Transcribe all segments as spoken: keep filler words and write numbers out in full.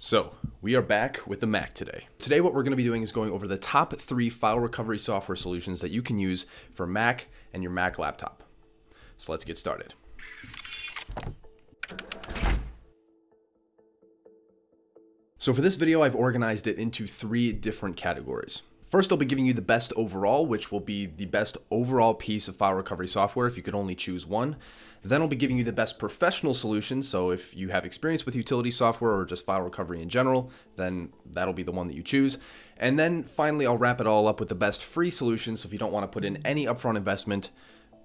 So we are back with the Mac today. Today what we're going to be doing is going over the top three file recovery software solutions that you can use for Mac and your Mac laptop. So let's get started. So for this video, I've organized it into three different categories. First, I'll be giving you the best overall, which will be the best overall piece of file recovery software if you could only choose one. Then I'll be giving you the best professional solution. So if you have experience with utility software or just file recovery in general, then that'll be the one that you choose. And then finally, I'll wrap it all up with the best free solution. So if you don't want to put in any upfront investment,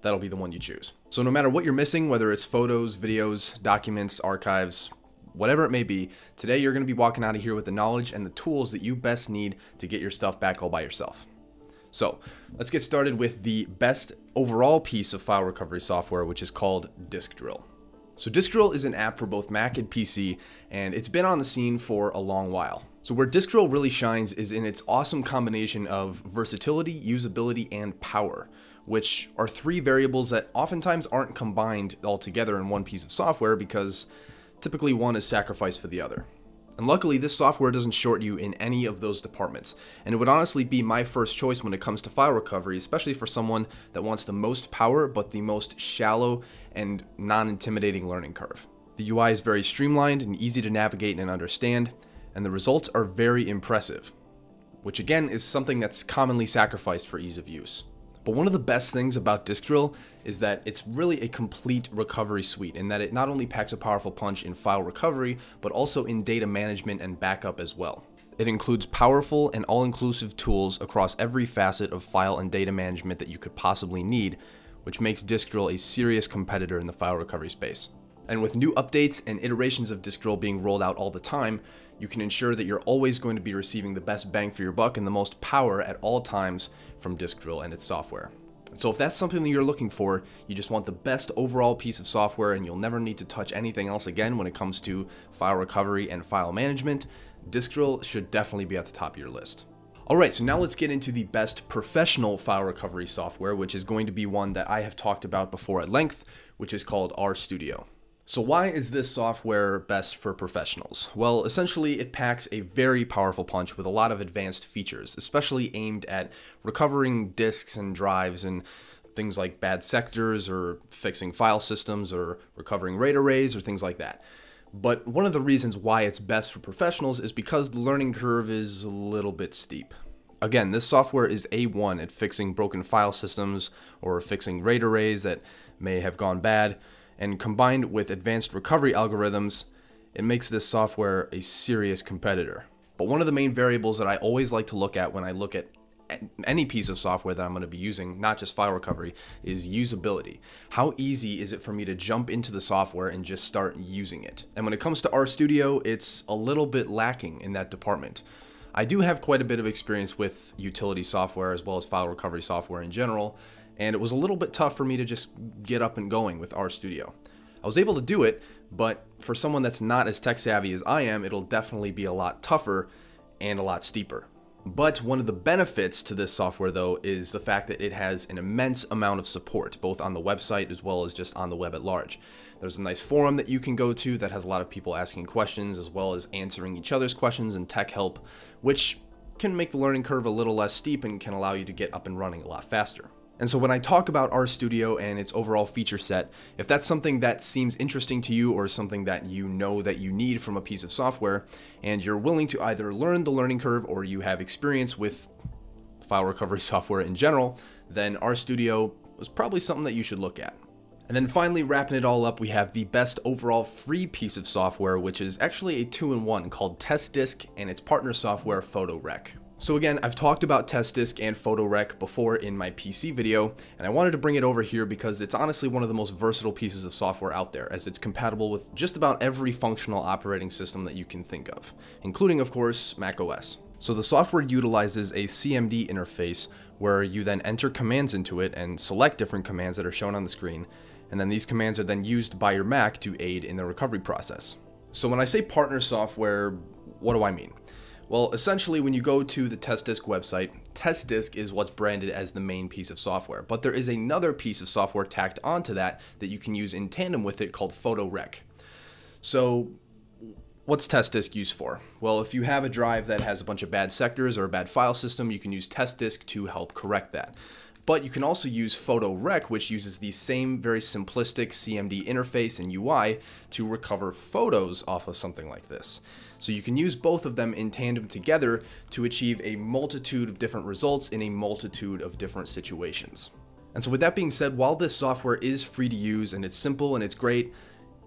that'll be the one you choose. So no matter what you're missing, whether it's photos, videos, documents, archives, whatever it may be, today you're going to be walking out of here with the knowledge and the tools that you best need to get your stuff back all by yourself. So let's get started with the best overall piece of file recovery software, which is called Disk Drill. So Disk Drill is an app for both Mac and P C, and it's been on the scene for a long while. So where Disk Drill really shines is in its awesome combination of versatility, usability, and power, which are three variables that oftentimes aren't combined all together in one piece of software because typically one is sacrificed for the other. And luckily, this software doesn't short you in any of those departments. And it would honestly be my first choice when it comes to file recovery, especially for someone that wants the most power, but the most shallow and non-intimidating learning curve. The U I is very streamlined and easy to navigate and understand, and the results are very impressive, which again is something that's commonly sacrificed for ease of use. But one of the best things about Disk Drill is that it's really a complete recovery suite, in that it not only packs a powerful punch in file recovery, but also in data management and backup as well. It includes powerful and all-inclusive tools across every facet of file and data management that you could possibly need, which makes Disk Drill a serious competitor in the file recovery space. And with new updates and iterations of Disk Drill being rolled out all the time, you can ensure that you're always going to be receiving the best bang for your buck and the most power at all times from Disk Drill and its software. So if that's something that you're looking for, you just want the best overall piece of software and you'll never need to touch anything else again when it comes to file recovery and file management, Disk Drill should definitely be at the top of your list. All right, so now let's get into the best professional file recovery software, which is going to be one that I have talked about before at length, which is called R-Studio. So why is this software best for professionals? Well, essentially it packs a very powerful punch with a lot of advanced features, especially aimed at recovering disks and drives and things like bad sectors or fixing file systems or recovering RAID arrays or things like that. But one of the reasons why it's best for professionals is because the learning curve is a little bit steep. Again, this software is A one at fixing broken file systems or fixing RAID arrays that may have gone bad. And combined with advanced recovery algorithms, it makes this software a serious competitor. But one of the main variables that I always like to look at when I look at any piece of software that I'm going to be using, not just file recovery, is usability. How easy is it for me to jump into the software and just start using it? And when it comes to R-Studio, it's a little bit lacking in that department. I do have quite a bit of experience with utility software as well as file recovery software in general, and it was a little bit tough for me to just get up and going with R-Studio. I was able to do it, but for someone that's not as tech savvy as I am, it'll definitely be a lot tougher and a lot steeper. But one of the benefits to this software though is the fact that it has an immense amount of support, both on the website as well as just on the web at large. There's a nice forum that you can go to that has a lot of people asking questions as well as answering each other's questions and tech help, which can make the learning curve a little less steep and can allow you to get up and running a lot faster. And so when I talk about R-Studio and its overall feature set, if that's something that seems interesting to you or something that you know that you need from a piece of software, and you're willing to either learn the learning curve or you have experience with file recovery software in general, then R-Studio is probably something that you should look at. And then finally, wrapping it all up, we have the best overall free piece of software, which is actually a two-in-one called TestDisk and its partner software, PhotoRec. So again, I've talked about TestDisk and PhotoRec before in my P C video, and I wanted to bring it over here because it's honestly one of the most versatile pieces of software out there, as it's compatible with just about every functional operating system that you can think of, including, of course, macOS. So the software utilizes a C M D interface where you then enter commands into it and select different commands that are shown on the screen, and then these commands are then used by your Mac to aid in the recovery process. So when I say partner software, what do I mean? Well, essentially, when you go to the TestDisk website, TestDisk is what's branded as the main piece of software, but there is another piece of software tacked onto that that you can use in tandem with it called PhotoRec. So What's TestDisk used for? Well, if you have a drive that has a bunch of bad sectors or a bad file system, you can use TestDisk to help correct that. But you can also use PhotoRec, which uses the same very simplistic C M D interface and U I to recover photos off of something like this. So you can use both of them in tandem together to achieve a multitude of different results in a multitude of different situations. And so with that being said, while this software is free to use and it's simple and it's great,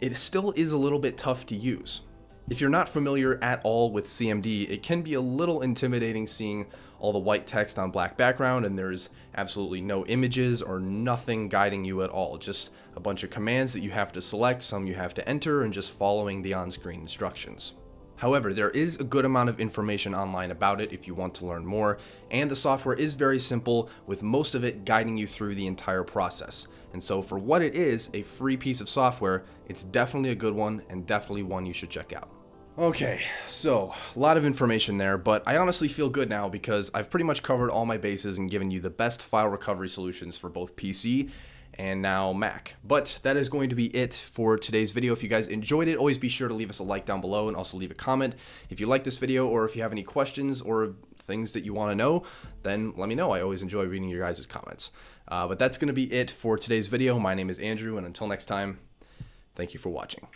it still is a little bit tough to use. If you're not familiar at all with C M D, it can be a little intimidating seeing all the white text on black background and there's absolutely no images or nothing guiding you at all. Just a bunch of commands that you have to select, some you have to enter, and just following the on-screen instructions. However, there is a good amount of information online about it if you want to learn more, and the software is very simple with most of it guiding you through the entire process. And so for what it is, a free piece of software, it's definitely a good one and definitely one you should check out. Okay, so a lot of information there, but I honestly feel good now because I've pretty much covered all my bases and given you the best file recovery solutions for both P C and now Mac. But that is going to be it for today's video. If you guys enjoyed it, always be sure to leave us a like down below and also leave a comment. If you like this video or if you have any questions or things that you want to know, then let me know. I always enjoy reading your guys' comments. Uh, but that's going to be it for today's video. My name is Andrew, and until next time, thank you for watching.